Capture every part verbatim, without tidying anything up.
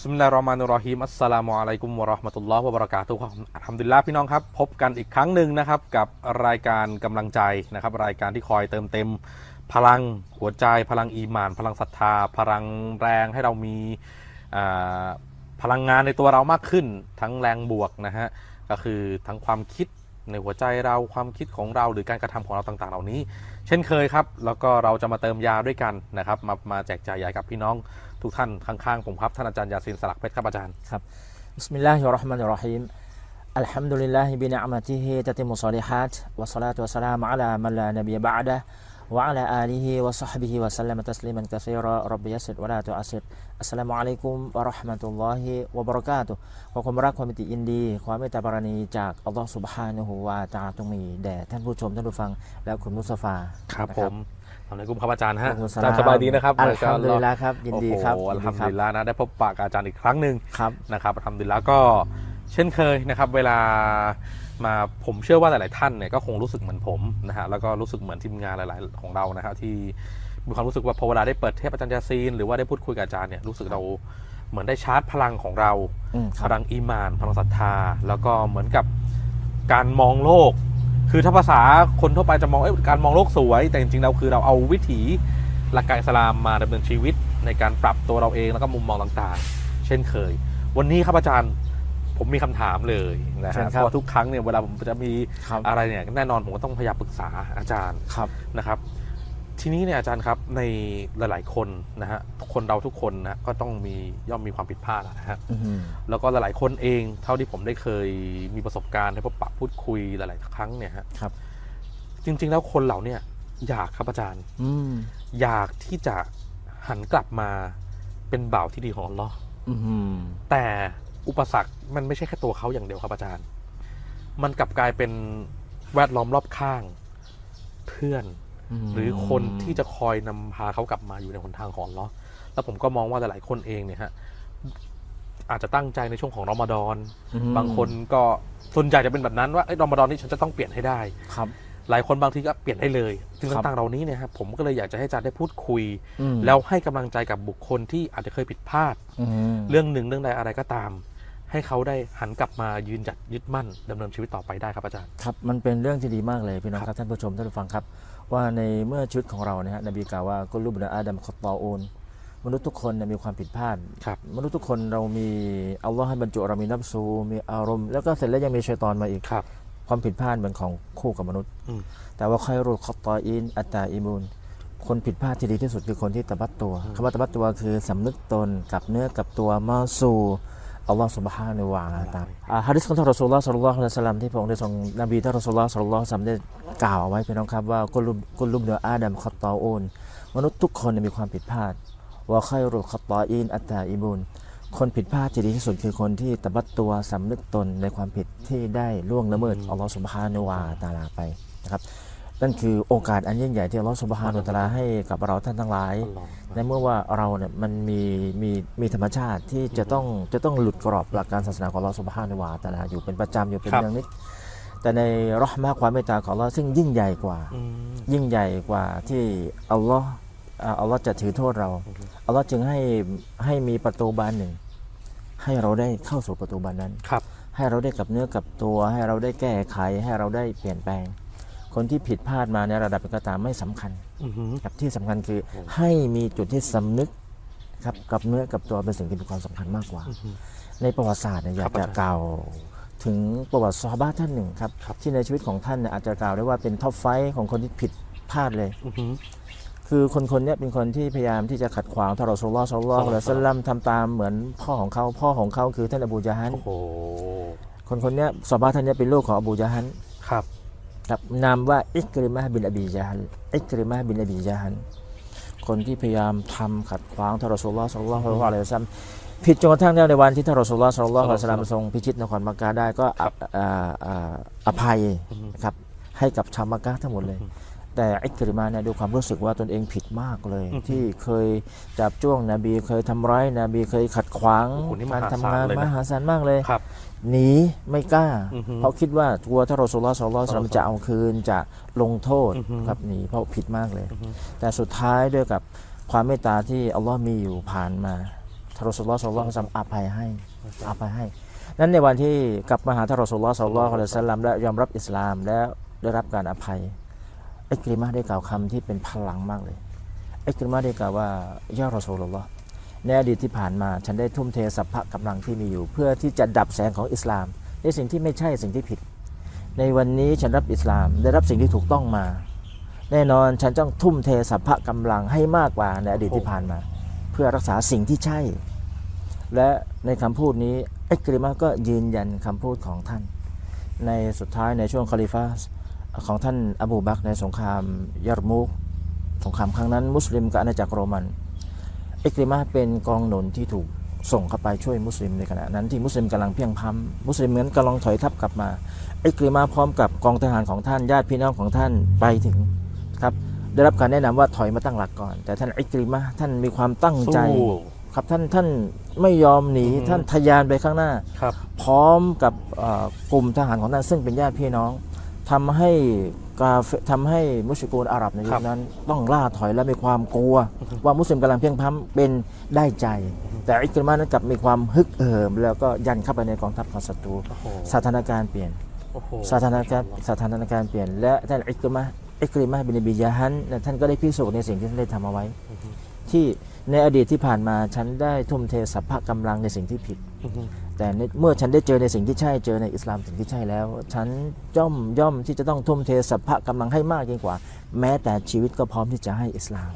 ซุมนารอมานุรอฮิมัสสลามุอะลัยกุมวะเราะห์มะตุลลอฮ์วะบะเราะกาตุฮ์อัลฮัมดุลิลลาฮ์พี่น้องครับพบกันอีกครั้งหนึ่งนะครับกับรายการกำลังใจนะครับรายการที่คอยเติมเต็มพลังหัวใจพลังอีหม่านพลังศรัทธาพลังแรงให้เรามีพลังงานในตัวเรามากขึ้นทั้งแรงบวกนะฮะก็คือทั้งความคิดในหัวใจเราความคิดของเราหรือการกระทำของเราต่างๆเหล่านี้เช่นเคยครับแล้วก็เราจะมาเติมยาด้วยกันนะครับมามาแจกจ่ายยากับพี่น้องทุกท่านข้างๆผมครับท่านอาจารย์ยาซินสลักเพชรครับอาจารย์ครับบิสมิลลาฮิรเราะห์มานิรเราะฮีมอัลฮัมดุลิลลาฮิบินิอะมะติฮิตัติมุศอลิฮาตวะศอลาตุวะสลามุอะลามันลานบียะบะอดะฮ์วะอะลาอาลิฮิวะศอฮบิฮิวะซัลลัมตัสลีมันกะซีเราะร็อบบิยัสซิรวะลาตุอัสซิรอัสสลามุอะลัยกุมวะเราะห์มะตุลลอฮิวะบะเราะกาตุฮ์ขอความรักความเมตตายินดีความเมตตาบารมีจากอัลเลาะห์ซุบฮานะฮูวะตะอาลาจงมีแด่ท่านผู้ชมท่านผู้ฟังและคุณมุสตาฟาครับผมอัสลามุอะลัยกุมครับอาจารย์ฮะสบายดีนะครับอัลฮัมดุลิลลาห์ครับยินดีครับอัลฮัมดุลิลลาห์นะได้พบปะกับอาจารย์อีกครั้งหนึ่งนะครับอัลฮัมดุลิลลาห์ก็เช่นเคยนะครับเวลามาผมเชื่อว่าหลายๆท่านเนี่ยก็คงรู้สึกเหมือนผมนะฮะแล้วก็รู้สึกเหมือนทีมงานหลายๆของเรานะครับที่มีความรู้สึกว่าพอเวลาได้เปิดเทปอาจารย์ยาซีนหรือว่าได้พูดคุยกับอาจารย์เนี่ยรู้สึกเราเหมือนได้ชาร์จพลังของเราพลังอีหม่านพลังศรัทธาแล้วก็เหมือนกับการมองโลกคือถ้าภาษาคนทั่วไปจะมองเอ้ยการมองโลกสวยแต่จริงๆเราคือเราเอาวิถีหลักการอิสลามมาดำเนินชีวิตในการปรับตัวเราเองแล้วก็มุมมองต่างๆเช่นเคยวันนี้ครับอาจารย์ผมมีคำถามเลยนะฮะเพราะทุกครั้งเนี่ยเวลาผมจะมีอะไรเนี่ยแน่นอนผมก็ต้องพยายามปรึกษาอาจารย์นะครับทีนี้เนี่ยอาจารย์ครับในหลายๆคนนะฮะคนเราทุกคนนะก็ต้องมีย่อมมีความผิดพลาดนะฮะแล้วก็หลายๆคนเองเท่าที่ผมได้เคยมีประสบการณ์ได้พบปะพูดคุยหลายๆครั้งเนี่ยฮะจริงๆแล้วคนเราเนี่ยอยากครับอาจารย์อือยากที่จะหันกลับมาเป็นบ่าวที่ดีของอัลเลาะห์แต่อุปสรรคมันไม่ใช่แค่ตัวเขาอย่างเดียวครับอาจารย์มันกลับกลายเป็นแวดล้อมรอบข้างเพื่อนหรือคนที่จะคอยนำพาเขากลับมาอยู่ในหนทางของอัลเลาะห์แล้วผมก็มองว่าหลายๆคนเองเนี่ยฮะอาจจะตั้งใจในช่วงของรอมฎอนบางคนก็ส่วนใหญ่จะเป็นแบบนั้นว่ารอมฎอนนี่ฉันจะต้องเปลี่ยนให้ได้ครับหลายคนบางทีก็เปลี่ยนได้เลยซึ่งต่างๆเหล่านี้เนี่ยครับผมก็เลยอยากจะให้อาจารย์ได้พูดคุยแล้วให้กำลังใจกับบุคคลที่อาจจะเคยผิดพลาดเรื่องหนึ่งเรื่องใดอะไรก็ตามให้เขาได้หันกลับมายืนหยัดยึดมั่นดำเนินชีวิตต่อไปได้ครับอาจารย์ครับมันเป็นเรื่องที่ดีมากเลยพี่น้องครับท่านผู้ชมท่านผู้ฟังครับว่าในเมื่อชีวิตของเราเนี่ยฮะนบีกล่าวว่ากุลูบุนอาดัมคอตตออูนมนุษย์ทุกคนมีความผิดพลาดมนุษย์ทุกคนเรามีอัลลอฮ์ให้บรรจุเรามีนับซูมีอารมณ์แล้วก็เสร็จแล้วยังมีชัยฏอนมาอีกความผิดพลาดเหมือนของคู่กับมนุษย์แต่ว่าค่อยรูดคอตออินอัตตาอิมูนคนผิดพลาดที่ดีที่สุดคือคนที่ตะบัดตัวคำว่าตะบัดตัวคือสำนึกตนกับเนื้อกับตัวมาสู่อัลลอฮฺซุบฮานะฮูวะตะอาลาฮะดิษของท่านรอซูลุลลอฮ์ศ็อลลัลลอฮุอะลัยฮิวะซัลลัมที่พระองค์ได้ทรงนบีท่านรอซูลุลลอฮ์ศ็อลลัลลอฮุอะลัยฮิวะซัลลัมได้กล่าวเอาไว้พี่น้องครับว่ากุลกุลบุนอาดัมคอตตออูนมนุษย์ทุกคนมีความผิดพลาดว่าค่อยรูดคอตออินอัตตาอิมูนคนผิดพลาดที่ดีที่สุดคือคนที่ตะบัดตัวสำนึกตนในความผิดที่ได้ล่วงละเมิดอัลลอฮฺซุบฮานะฮูวะตะอาลาไปนะครับนั่นคือโอกาสอันยิ่งใหญ่ที่อัลลอฮฺซุบฮานะฮูวะตะอาลาให้กับเราท่านทั้งหลายในเมื่อว่าเราเนี่ยมันมีมีมีธรรมชาติที่จะต้องจะต้องหลุดกรอบหลักการศาสนาของอัลลอฮฺซุบฮานะฮูวะตะอาลาอยู่เป็นประจำอยู่เป็นเรื่องนิดแต่ในเราะห์มะห์ความเมตตาของอัลลอฮฺซึ่งยิ่งใหญ่กว่ายิ่งใหญ่กว่าที่อัลลอฮฺอัลลอฮฺจะถือโทษเราอัลลอฮฺจึงให้ให้มีประตูบานหนึ่งให้เราได้เข้าสู่ประตูบานนั้นครับให้เราได้กับเนื้อกับตัวให้เราได้แก้ไขให้เราได้เปลี่ยนแปลงคนที่ผิดพลาดมาในระดับกระตามไม่สำคัญกับที่สำคัญคือให้มีจุดที่สำนึกครับกับเนื้อกับตัวเป็นสิ่งที่มีความสำคัญมากกว่าในประวัติศาสตร์อยากจะกล่าวถึงประวัติซอฮาบะห์ท่านหนึ่งครับที่ในชีวิตของท่านอาจจะกล่าวได้ว่าเป็นท็อปไฟว์ของคนที่ผิดพลาดเลยคือคนคนนี้เป็นคนที่พยายามที่จะขัดขวางท่านรอซูลุลลอฮ์ศ็อลลัลลอฮุอะลัยฮิวะซัลลัมทำตามเหมือนพ่อของเขาพ่อของเขาคือท่านอบูญะฮัลคนคนนี้ซอฮาบะห์ท่านนี้เป็นลูกของอบูญะฮัลครับครับนามว่าอิกริมะห์บินอบีญะฮัลอิกริมะห์บินอบีญะฮัลคนที่พยายามทำขัดขวางท่านรอซูลุลลอฮ์ศ็อลลัลลอฮุอะลัยฮิวะซัลลัมผิดจนกระทั่งในวันที่ท่านรอซูลุลลอฮ์ศ็อลลัลลอฮุอะลัยฮิวะซัลลัมทรงพิชิตนครมักกะฮ์ได้ก็อภัยครับให้กับชาวมักกะฮ์ทั้งหมดเลยแต่อิกริมาเนี่ยดูความรู้สึกว่าตนเองผิดมากเลยที่เคยจับจ้วงนบีเคยทำร้ายนบีเคยขัดขวางการทำงานมหาศาลมากเลยหนีไม่กล้าเพราะคิดว่ากลัวท่านรอซูลุลลอฮ์ศ็อลลัลลอฮุอะลัยฮิวะซัลลัมจะเอาคืนจะลงโทษครับหนีเพราะผิดมากเลยแต่สุดท้ายด้วยกับความเมตตาที่อัลลอฮ์มีอยู่ผ่านมา ทารสุลลอฮ์สุลลอฮ์อภัยให้อภัยให้นั้นในวันที่กลับมาหาทารสุลลอฮ์สุลลอฮ์ของเราสัลลัมและยอมรับอิสลามและได้รับการอภัยอิกริมะห์ได้กล่าวคำที่เป็นพลังมากเลยอิกริมะห์ได้กล่าวว่ายารอซูลุลลอฮ์ในอดีตที่ผ่านมาฉันได้ทุ่มเทสรรพกำลังที่มีอยู่เพื่อที่จะดับแสงของอิสลามในสิ่งที่ไม่ใช่สิ่งที่ผิดในวันนี้ฉันรับอิสลามได้รับสิ่งที่ถูกต้องมาแน่นอนฉันต้องทุ่มเทสรรพกำลังให้มากกว่าในอดีตที่ผ่านมาเพื่อรักษาสิ่งที่ใช่และในคำพูดนี้อิกริมะห์ก็ยืนยันคำพูดของท่านในสุดท้ายในช่วงคอลิฟะห์ของท่านอบูบักรในสงครามยัรมุกสงครามครั้งนั้นมุสลิมกับอาณาจักรโรมันอิกริมะห์เป็นกองหนุนที่ถูกส่งเข้าไปช่วยมุสลิมในขณะนั้นที่มุสลิมกำลังเพียงพำมุสลิมนั้นกำลังถอยทัพกลับมาอิกริมะห์พร้อมกับกองทหารของท่านญาติพี่น้องของท่านไปถึงครับได้รับการแนะนำว่าถอยมาตั้งหลักก่อนแต่ท่านอิกริมะห์ท่านมีความตั้งใจครับท่านท่านไม่ยอมหนีท่านทะยานไปข้างหน้าพร้อมกับกลุ่มทหารของท่านซึ่งเป็นญาติพี่น้องทำให้กาเฟทำให้มุชริกูนอาหรับในยุคนั้นต้องล่าถอยและมีความกลัวว่ามุสลิมกำลังเพียงพำเป็นได้ใจแต่อิกริมะห์นั้นกลับมีความฮึกเหิมแล้วก็ยันเข้าไปในกองทัพของศัตรูสถานการณ์เปลี่ยนสถานการณ์สถานการณ์เปลี่ยนและท่านอิกริมะห์อิกริมะห์บินบิยะฮันท่านก็ได้พิสูจน์ในสิ่งที่ท่านได้ทำเอาไว้ที่ในอดีตที่ผ่านมาฉันได้ทุ่มเทสรรพกำลังในสิ่งที่ผิดแต่เมื่อฉันได้เจอในสิ่งที่ใช่เจอในอิสลามสิ่งที่ใช่แล้วฉันย่อมย่อมที่จะต้องทุ่มเทสรรพกำลังให้มากยิ่งกว่าแม้แต่ชีวิตก็พร้อมที่จะให้อิสลาม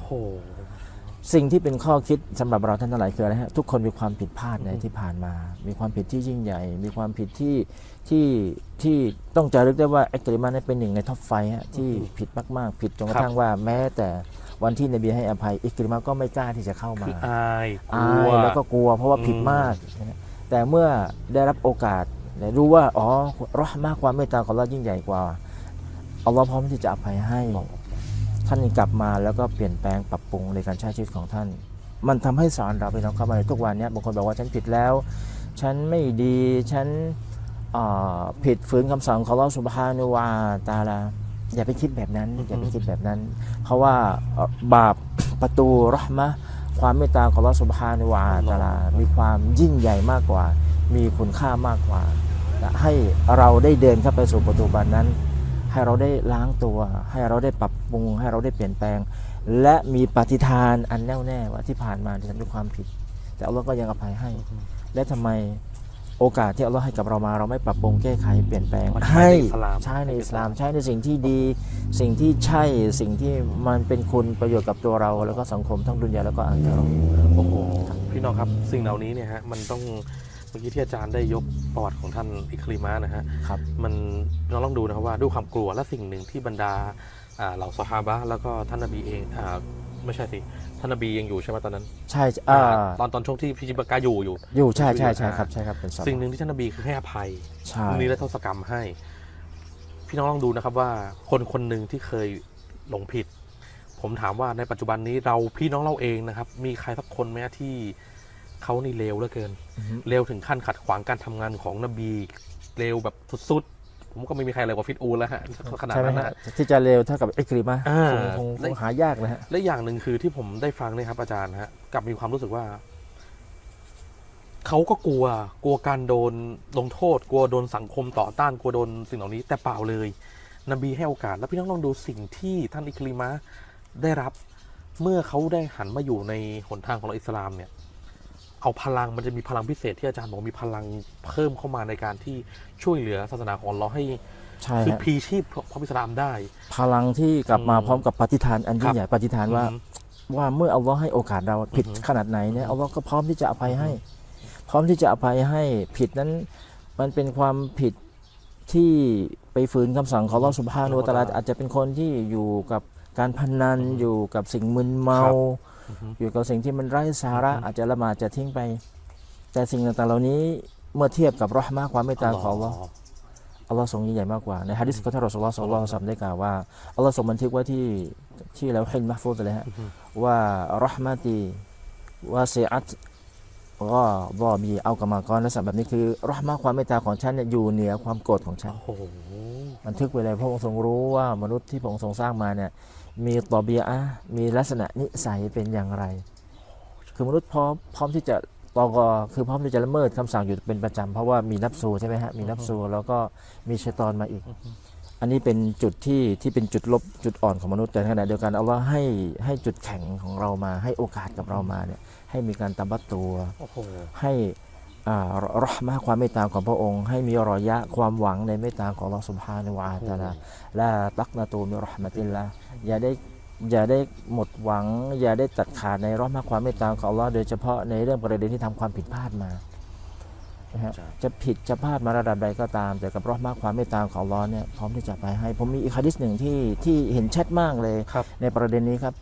สิ่งที่เป็นข้อคิดสำหรับเราท่านทั้งหลายคืออะไรฮะทุกคนมีความผิดพลาดในที่ผ่านมามีความผิดที่ยิ่งใหญ่มีความผิดที่ที่ที่ต้องจารึกได้ว่าอิกริมะห์นั้นเป็นหนึ่งในท็อปไฟฮะที่ผิดมากๆผิดจนกระทั่งว่าแม้แต่วันที่นบีให้อภัยอิกริมะห์ก็ไม่กล้าที่จะเข้ามาอายอายแล้วก็กลัวเพราะว่าผิดมากแต่เมื่อได้รับโอกาสรู้ว่าอ๋อเราะห์มะห์ความเมตตาของอัลเลาะห์ยิ่งใหญ่กว่าอัลเลาะห์พร้อมที่จะอภัยให้ท่านกลับมาแล้วก็เปลี่ยนแปลงปรับปรุงในการใช้ชีวิตของท่านมันทำให้สอนเราไปน้องเข้ามาในทุกวันนี้บางคนบอกว่าฉันผิดแล้วฉันไม่ดีฉันผิดฝืนคำสั่งของอัลเลาะห์ซุบฮานะฮูวะตะอาลาอย่าไปคิดแบบนั้นอย่าไปคิดแบบนั้นเพราะว่าบาปประตูเราะห์มะห์ความเมตตาของอัลเลาะห์ซุบฮานะฮูวะตะอาลามีความยิ่งใหญ่มากกว่ามีคุณค่ามากกว่าให้เราได้เดินเข้าไปสู่ประตูบานนั้นให้เราได้ล้างตัวให้เราได้ปรับปรุงให้เราได้เปลี่ยนแปลงและมีปฏิทานอันแน่วแน่ว่าที่ผ่านมาที่ฉันมีความผิดแต่อัลเลาะห์ก็ยังอภัยให้และทำไมโอกาสที่อัลเลาะห์ให้กับเรามาเราไม่ปรับปรุงแก้ไขเปลี่ยนแปลงให้ใช้ในอิสลามใช้ในสิ่งที่ดีสิ่งที่ใช่สิ่งที่มันเป็นคุณประโยชน์กับตัวเราแล้วก็สังคมทั้งดุนยาแล้วก็อาคิเราะห์โอ้โหพี่น้องครับสิ่งเหล่านี้เนี่ยฮะมันต้องเมื่อกี้ที่อาจารย์ได้ยกประวัติของท่านอิกริมะห์นะฮะมันเราลองดูนะครับว่าด้วยความกลัวและสิ่งหนึ่งที่บรรดาเหล่าซอฮาบะห์แล้วก็ท่านนบีเองไม่ใช่สิท่านนบียังอยู่ใช่ไหมตอนนั้นใช่ตอนตอนช่วงที่พิจิตรกาอยู่อยู่อยู่ใช่ใช่ใช่ครับใช่ครับเป็นสิ่งหนึ่งที่ท่านนบีคือให้อภัยนิรโทษกรรมให้พี่น้องลองดูนะครับว่าคนคนหนึ่งที่เคยหลงผิดผมถามว่าในปัจจุบันนี้เราพี่น้องเราเองนะครับมีใครสักคนไหมที่เขานี่เลวเหลือเกินเลวถึงขั้นขัดขวางการทำงานของนบีเลวแบบสุดๆผมก็ไม่มีใครเลวกว่าฟิตอูลแล้วฮะขนาดนั้นนะที่จะเลวเท่ากับอิกริมะห์คงหายากนะฮะและอย่างหนึ่งคือที่ผมได้ฟังนะครับอาจารย์ฮะกลับมีความรู้สึกว่าเขาก็กลัวกลัวการโดนลงโทษกลัวโดนสังคมต่อต้านกลัวโดนสิ่งเหล่านี้แต่เปล่าเลยนบีให้โอกาสแล้วพี่น้องลองดูสิ่งที่ท่านอิกริมะห์ได้รับเมื่อเขาได้หันมาอยู่ในหนทางของอิสลามเนี่ยเอาพลังมันจะมีพลังพิเศษที่อาจารย์บอกมีพลังเพิ่มเข้ามาในการที่ช่วยเหลือศาสนาของเราให้คือพีชีพพระอิสลามได้พลังที่กลับมาพร้อมกับปฏิทานอันยิ่งใหญ่ปฏิทานว่าว่าเมื่ออัลเลาะห์ให้โอกาสเราผิดขนาดไหนเนี่ยอัลเลาะห์ก็พร้อมที่จะอภัยให้พร้อมที่จะอภัยให้ผิดนั้นมันเป็นความผิดที่ไปฝืนคำสั่งของอัลเลาะห์ซุบฮานะฮูวะตะอาลาอาจจะเป็นคนที่อยู่กับการพนันอยู่กับสิ่งมึนเมาอยู่กับสิ่งที่มันไร้สาระอาจจะละหมาดจะทิ้งไปแต่สิ่งต่างๆเหล่านี้เมื่อเทียบกับเราะห์มะห์ความเมตตาของอัลลอฮ์อัลลอฮ์ทรงยิ่งใหญ่มากกว่าในฮะดิษของท่านรอซูลุลลอฮ์ศ็อลลัลลอฮุอะลัยฮิวะซัลลัมได้กล่าวว่าอัลลอฮ์ทรงบันทึกไว้ที่ที่เราเห็นมะห์ฟูซเลยฮะว่าเราะห์มะตีวาซีอะตกอฎอบีเอากะมาก่อนและสับแบบนี้คือเราะห์มะห์ความเมตตาของฉันเนี่ยอยู่เหนือความโกรธของฉันบันทึกไว้เลยพระองค์ทรงรู้ว่ามนุษย์ที่พระองค์ทรงสร้างมาเนี่ยมีตอบีอะห์มีลักษณะนิสัยเป็นอย่างไรคือมนุษย์พร้อมพร้อมที่จะ ปก.คือพร้อมที่จะละเมิดคำสั่งอยู่เป็นประจำเพราะว่ามีนับซูใช่ไหมฮะมีนับซูแล้วก็มีชัยฏอนมาอีกอันนี้เป็นจุดที่ที่เป็นจุดลบจุดอ่อนของมนุษย์แต่ขณะเดียวกันอัลเลาะห์ให้ให้จุดแข็งของเรามาให้โอกาสกับเรามาเนี่ยให้มีการตะบัตตัวให้อ่ารอห์มะห์ความเมตตาของพระองค์ให้มีรอยะความหวังในเมตตาของอัลเลาะห์ซุบฮานะฮูวะตะอาลาลาตักนะตูมิรอห์มะติลลาฮ์อย่าได้อย่าได้หมดหวังอย่าได้ตัดขาดในรอห์มะห์ความเมตตาของอัลเลาะห์โดยเฉพาะในเรื่องประเด็นที่ทำความผิดพลาดมาจะผิดจะพลาดมาระดับใดก็ตามแต่กับรอห์มะห์ความเมตตาของอัลเลาะห์เนี่ยพร้อมที่จะไปให้ผมมีอีกหะดีษหนึ่งที่ที่เห็นชัดมากเลยในประเด็นนี้ครับ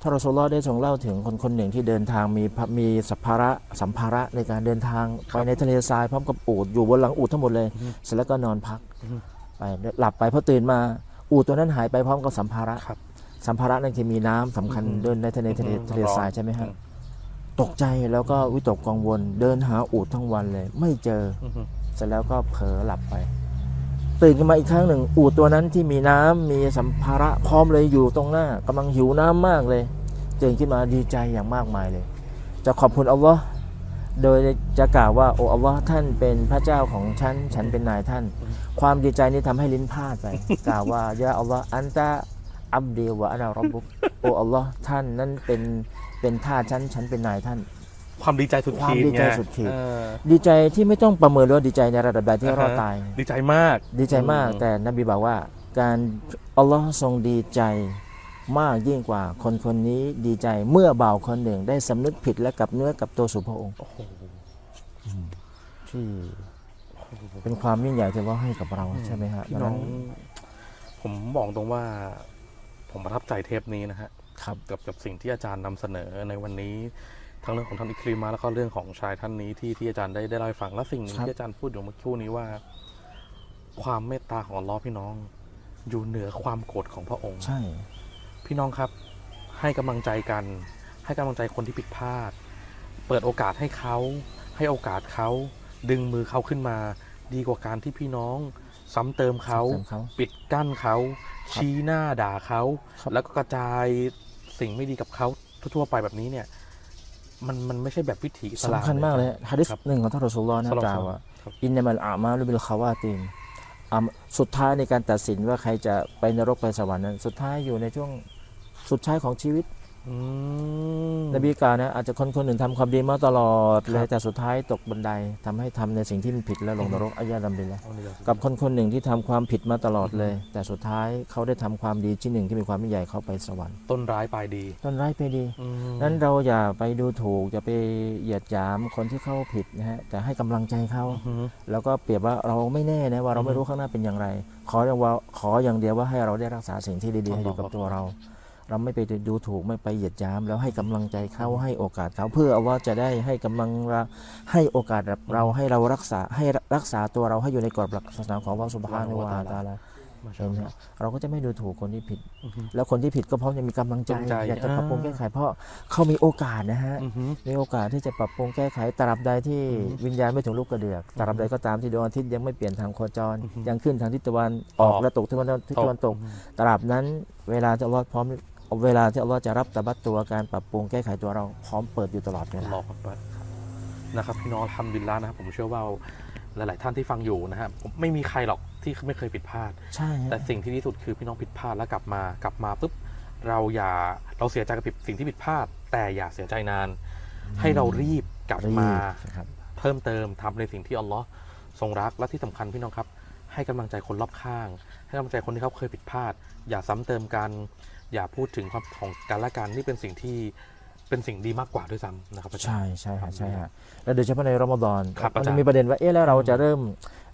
ท่านรอซูลุลลอฮ์ได้ทรงเล่าถึงคนคนหนึ่งที่เดินทางมีมีสัมภาระสัมภาระในการเดินทางไปในทะเลทรายพร้อมกับอูฐอยู่บนหลังอูฐทั้งหมดเลยเสร็จแล้วก็นอนพักไปหลับไปพอตื่นมาอูฐตัวนั้นหายไปพร้อมกับสัมภาระสัมภาระนั่นคือมีน้ำสำคัญเดินในทะเลทะเลทะเลทรายใช่ไหมฮะตกใจแล้วก็วิตกกังวลเดินหาอูฐทั้งวันเลยไม่เจอเสร็จแล้วก็เผลอหลับไปตื่นขึ้นมาอีกครั้งหนึ่งอูฐตัวนั้นที่มีน้ำมีสัมภาระพร้อมเลยอยู่ตรงหน้ากำลังหิวน้ำมากเลยตื่นขึ้นมาดีใจอย่างมากมายเลยจะขอบคุณอัลลอฮ์โดยจะกล่าวว่าโอ้อัลลอฮ์ท่านเป็นพระเจ้าของฉันฉันเป็นนายท่านความดีใจนี้ทำให้ลิ้นพลาดไปกล่าวว่ายะอัลลอฮ์อันตะอับดีวะอันารบุกโอ้อัลลอฮ์ท่านนั้นเป็นเป็นท่าฉันฉันเป็นนายท่านความดีใจสุดขีดความดีใจสุดขีดดีใจที่ไม่ต้องประเมินว่าดีใจในระดับใดที่รอดตายดีใจมากดีใจมากแต่นบีบอกว่าการอัลลอฮ์ทรงดีใจมากยิ่งกว่าคนคนนี้ดีใจเมื่อบ่าวคนหนึ่งได้สำนึกผิดและกับเนื้อกับตัวสู่พระองค์ที่เป็นความยิ่งใหญ่ที่ว่าให้กับเราใช่ไหมฮะพี่น้องผมบอกตรงว่าผมประทับใจเทปนี้นะฮะครับกับกับสิ่งที่อาจารย์นำเสนอในวันนี้ทั้งเรื่องของท่านอิคริมาแล้วก็เรื่องของชายท่านนี้ที่ที่อาจารย์ได้ได้เล่าให้ฟังและสิ่งที่อาจารย์พูดอยู่เมื่อครู่นี้ว่าความเมตตาของอัลเลาะห์พี่น้องอยู่เหนือความโกรธของพระองค์ใช่พี่น้องครับให้กำลังใจกันให้กำลังใจคนที่ผิดพลาดเปิดโอกาสให้เขาให้โอกาสเขาดึงมือเขาขึ้นมาดีกว่าการที่พี่น้องซ้ำเติมเขาปิดกั้นเขาชี้หน้าด่าเขาแล้วก็กระจายสิ่งไม่ดีกับเขาทั่วๆไปแบบนี้เนี่ยมันมันไม่ใช่แบบวิถีสำคัญมากเลยฮะดิษหนึ่งของท่านรอซูลุลลอฮ์นะกล่าวว่าอินนัมัลอามาลุบิลคาวาติมสุดท้ายในการตัดสินว่าใครจะไปนรกไปสวรรค์นั้นสุดท้ายอยู่ในช่วงสุดท้ายของชีวิตนบีกล่าวนะอาจจะคนคนหนึ่งทำความดีมาตลอดเลยแต่สุดท้ายตกบันไดทำให้ทำในสิ่งที่มันผิดและลงนรกอัยยะดัมบิลละกับคนคนหนึ่งที่ทำความผิดมาตลอดเลยแต่สุดท้ายเขาได้ทำความดีชิ้นหนึ่งที่มีความใหญ่เขาไปสวรรค์ต้นร้ายปลายดีต้นร้ายปลายดีนั้นเราอย่าไปดูถูกอย่าไปเหยียดหยามคนที่เขาผิดนะฮะแต่ให้กำลังใจเขาแล้วก็เปรียบว่าเราไม่แน่นะว่าเราไม่รู้ข้างหน้าเป็นอย่างไรขออย่างว่าขออย่างเดียวว่าให้เราได้รักษาสิ่งที่ดีๆให้อยู่กับตัวเราเราไม่ไปดูถูกไม่ไปเหยียดหยามแล้วให้กำลังใจเขาให้โอกาสเขาเพื่อเอาว่าจะได้ให้กำลังให้โอกาสเราให้เรารักษาให้รักษาตัวเราให้อยู่ในกรอบหลักศาสนาของอัลเลาะห์ซุบฮานะฮูวะตะอาลาเราก็จะไม่ดูถูกคนที่ผิดแล้วคนที่ผิดก็เพราะยังมีกำลังใจอยากจะปรับปรุงแก้ไขเพราะเขามีโอกาสนะฮะมีโอกาสที่จะปรับปรุงแก้ไขตราบใดที่วิญญาณไม่ถึงลูกกระเดือกตราบใดก็ตามที่ดวงอาทิตย์ยังไม่เปลี่ยนทางโคจรยังขึ้นทางทิศตะวันออกและตกทิศตะวันตกตราบนั้นเวลาจะรอดพร้อมเวลาที่อัลเลาะห์จะรับตะบัดตัวการปรับปรุงแก้ไขตัวเราพร้อมเปิดอยู่ตลอดเลยนะครับพี่น้องอัลฮัมดุลิลละห์นะครับผมเชื่อว่าหลายๆท่านที่ฟังอยู่นะครับไม่มีใครหรอกที่ไม่เคยผิดพลาดใช่แต่สิ่งที่ดีสุดคือพี่น้องผิดพลาดแล้วกลับมากลับมาปุ๊บเราอย่าเราเสียใจกับสิ่งที่ผิดพลาดแต่อย่าเสียใจนานให้เรารีบกลับมาเพิ่มเติมทำในสิ่งที่อัลเลาะห์ทรงรักและที่สำคัญพี่น้องครับให้กำลังใจคนรอบข้างให้กำลังใจคนที่เขาเคยผิดพลาดอย่าซ้ำเติมกันอย่าพูดถึงความของกันและกันนี่เป็นสิ่งที่เป็นสิ่งดีมากกว่าด้วยซ้ำนะครับใช่ใช่ใช่ฮะแล้วโดยเฉพาะในรอมฎอนมันมีประเด็นว่าเอ๊ะแล้วเราจะเริ่ม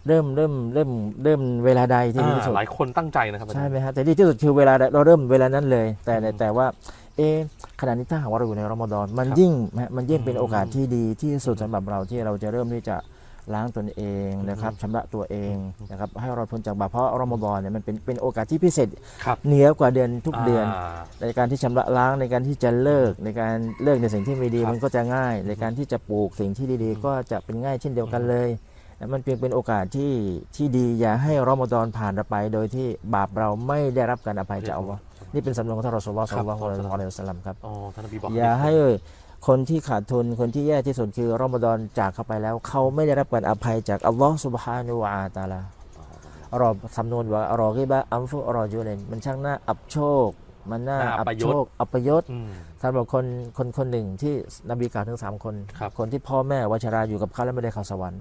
เริ่มเริ่มเริ่มเริ่มเวลาใดที่ดีที่สุดหลายคนตั้งใจนะครับใช่ไหมฮะแต่ที่ที่สุดคือเวลาเราเริ่มเวลานั้นเลยแต่แต่ว่าเอ๊ะขณะนี้ถ้าหากว่าเราอยู่ในรอมฎอนมันยิ่งมันยิ่งเป็นโอกาสที่ดีที่สุดสำหรับเราที่เราจะเริ่มที่จะล้างตนเองนะครับชำระตัวเองนะครับให้เราพ้นจากบาปเพราะรอมฎอนเนี่ยมันเป็นเป็นโอกาสที่พิเศษเหนือกว่าเดือนทุกเดือนในการที่ชำระล้างในการที่จะเลิกในการเลิกในสิ่งที่ไม่ดีมันก็จะง่ายในการที่จะปลูกสิ่งที่ดีๆก็จะเป็นง่ายเช่นเดียวกันเลยมันเพียงเป็นโอกาสที่ที่ดีอย่าให้รอมฎอนผ่านไปโดยที่บาปเราไม่ได้รับการอภัยจากอัลเลาะห์นี่เป็นสำนวนของท่านรอซูลุลลอฮ์ ศ็อลลัลลอฮุอะลัยฮิวะซัลลัมครับอย่าให้ คนที่ขาดทุนคนที่แย่ที่สุดคือรอมฎอนจากเข้าไปแล้วเขาไม่ได้รับการอภัยจากอัลลอฮฺซุบฮานะฮูวะตะอาลารอสำนวนว่ารอกิบะอัมฟุรอจูเลนมันช่างหน้าอับโชคมันหน้าอับโชคอับยศสำหรับคนคนคนหนึ่งที่นบีกล่าวถึงสามคนคนที่พ่อแม่วัชราอยู่กับเขาและไม่ได้เข้าสวรรค์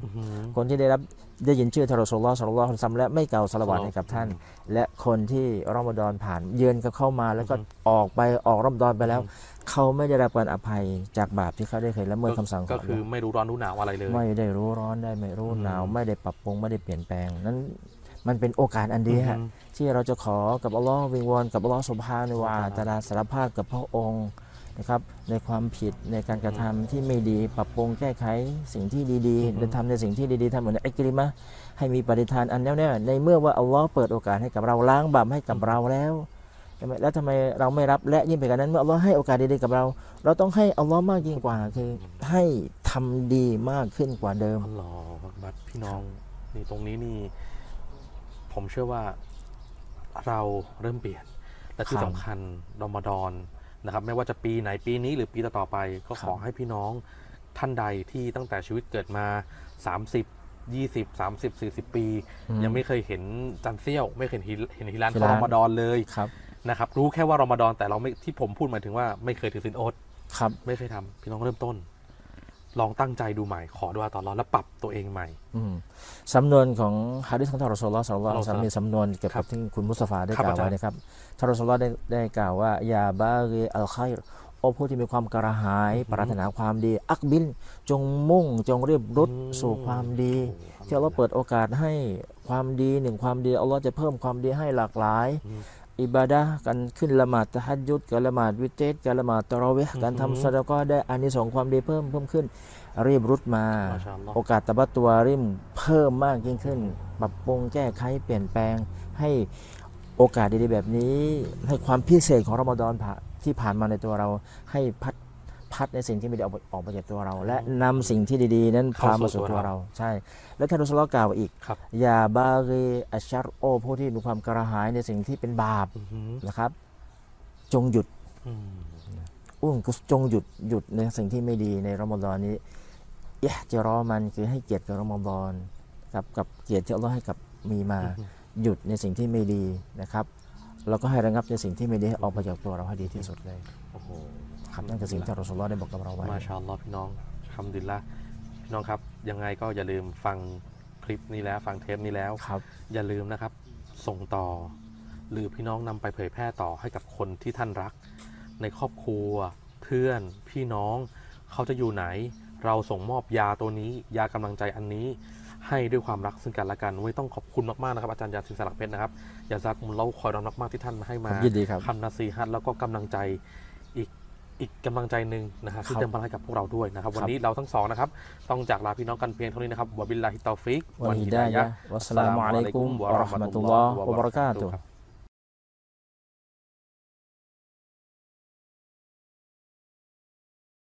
คนที่ได้รับได้ยินชื่อทารอซูลลอฮ์ศ็อลลัลลอฮุอะลัยฮิวะซัลลัมและไม่กล่าวศอลาวาตให้กับท่านและคนที่รอมฎอนผ่านเยือนกับเข้ามาแล้วก็ออกไปออกรอมฎอนไปแล้วเขาไม่ได้รับการอภัยจากบาปที่เขาได้เคยละเมิดคำสั่งก็คือไม่รู้ร้อนรู้หนาวอะไรเลยไม่ได้รู้ร้อนได้ไม่รู้หนาวไม่ได้ปรับปรุงไม่ได้เปลี่ยนแปลงนั้นมันเป็นโอกาสอันดีฮะที่เราจะขอกับอัลลอฮ์วิงวอนกับอัลลอฮ์ซุบฮานะฮูวะตะอาลาสารภาพกับพระองค์นะครับในความผิดในการกระทำที่ไม่ดีปรับปรุงแก้ไขสิ่งที่ดีๆและทำในสิ่งที่ดีๆทำเหมือนอักริมะให้มีปฏิทานอันแน่วแน่ในเมื่อว่าอัลลอฮ์เปิดโอกาสให้กับเราล้างบาปให้กับเราแล้วแล้วทำไมเราไม่รับและยิ่งไปกว่านั้นเมื่ออัลลอฮ์ให้โอกาสดีๆกับเราเราต้องให้อัลลอฮ์มากยิ่งกว่าคือให้ทำดีมากขึ้นกว่าเดิมอัลลอฮ์บัดพี่น้องนี่ตรงนี้นี่ผมเชื่อว่าเราเริ่มเปลี่ยนและที่สำคัญรอมฎอนนะครับไม่ว่าจะปีไหนปีนี้หรือปีต่อไปก็ขอให้พี่น้องท่านใดที่ตั้งแต่ชีวิตเกิดมาสามสิบ ยี่สิบ สามสิบ สี่สิบปียังไม่เคยเห็นจันเซี่ยวไม่เคยเห็นเห็นฮิลาลของรอมฎอนเลยนะครับรู้แค่ว่ารอมฎอนแต่เราไม่ที่ผมพูดหมายถึงว่าไม่เคยถือศีลอดไม่เคยทำพี่น้องเริ่มต้นลองตั้งใจดูใหม่ขอดุอาตอนรอแล้วปรับตัวเองใหม่สำนวนของฮะดิษของท่านรอซูลุลลอฮ์ศ็อลลัลลอฮุอะลัยฮิวะซัลลัมมีสำนวนเกี่ยวกับที่คุณมุสตาฟาได้กล่าวไว้นะครับท่านรอซูลุลลอฮ์ได้กล่าวว่ายาบาริอัลไครโอผู้ที่มีความกระหายปรารถนาความดีอักบินจงมุ่งจงรีบรุดสู่ความดีที่อัลลอฮ์เปิดโอกาสให้ความดีหนึ่งความดีอัลลอฮ์จะเพิ่มความดีให้หลากหลายอิบาดะห์การขึ้นละหมาดตะฮัจญุดการละหมาดวิเตรการละหมาดตะเราะวีห์การทำซะดะกอฮ์ได้อานิสงส์ความดีเพิ่มเพิ่มขึ้นรีบรุดมาโอกาสตะบัตตัวรีบเพิ่มมากยิ่งขึ้นปรับปรุงแก้ไขเปลี่ยนแปลงให้โอกาสดีๆแบบนี้ให้ความพิเศษของรอมฎอนที่ผ่านมาในตัวเราให้พัดพัดในสิ่งที่ไม่ได้ออกมาจากตัวเราและนำสิ่งที่ดีๆนั้นพามาสู่ตัวเราใช่และท่านรอซูลุลลอฮ์กล่าวอีกยาบาริอัชชารโอผู้ที่มีความกระหายในสิ่งที่เป็นบาปนะครับจงหยุดอุ้งจงหยุดหยุดในสิ่งที่ไม่ดีในรอมฎอนนี้อิห์ติรอมันคือให้เกียรติกับรอมฎอนกับกับเกียรติที่อัลลอฮ์ให้กับมีมาหยุดในสิ่งที่ไม่ดีนะครับแล้วก็ให้ระงับในสิ่งที่ไม่ดีออกมาจากตัวเราให้ดีที่สุดเลยโอ้โหครับนั่นคือสิ่งที่รอซูลุลลอฮ์ได้บอกกับเราไว้มาชาอัลลอฮ์พี่น้องอัลฮัมดุลิลละห์พี่น้องครับยังไงก็อย่าลืมฟังคลิปนี้แล้วฟังเทปนี้แล้วครับอย่าลืมนะครับส่งต่อหรือพี่น้องนำไปเผยแพร่ต่อให้กับคนที่ท่านรักในครอบครัวเพื่อนพี่น้องเขาจะอยู่ไหนเราส่งมอบยาตัวนี้ยากำลังใจอันนี้ให้ด้วยความรักซึ่งกันและกันไว้ต้องขอบคุณมากๆนะครับอาจารย์ยาสินสลักเพชรนะครับยาซักมุลเลาะห์คอยรำมากๆที่ท่านให้มาคำนาซีฮัตแล้วก็กำลังใจอีกอีกกำลังใจหนึ่งนะครับที่เติมพลังให้กับพวกเราด้วยนะครับวันนี้เราทั้งสองนะครับต้องจากลาพี่น้องกันเพียงเท่านี้นะครับวะบิลลาฮิตตอฟิกวัลฮิดายะฮ์วัสสลามุอะลัยกุมวะเราะห์มะตุลลอฮิวะบะเราะกาตุฮ์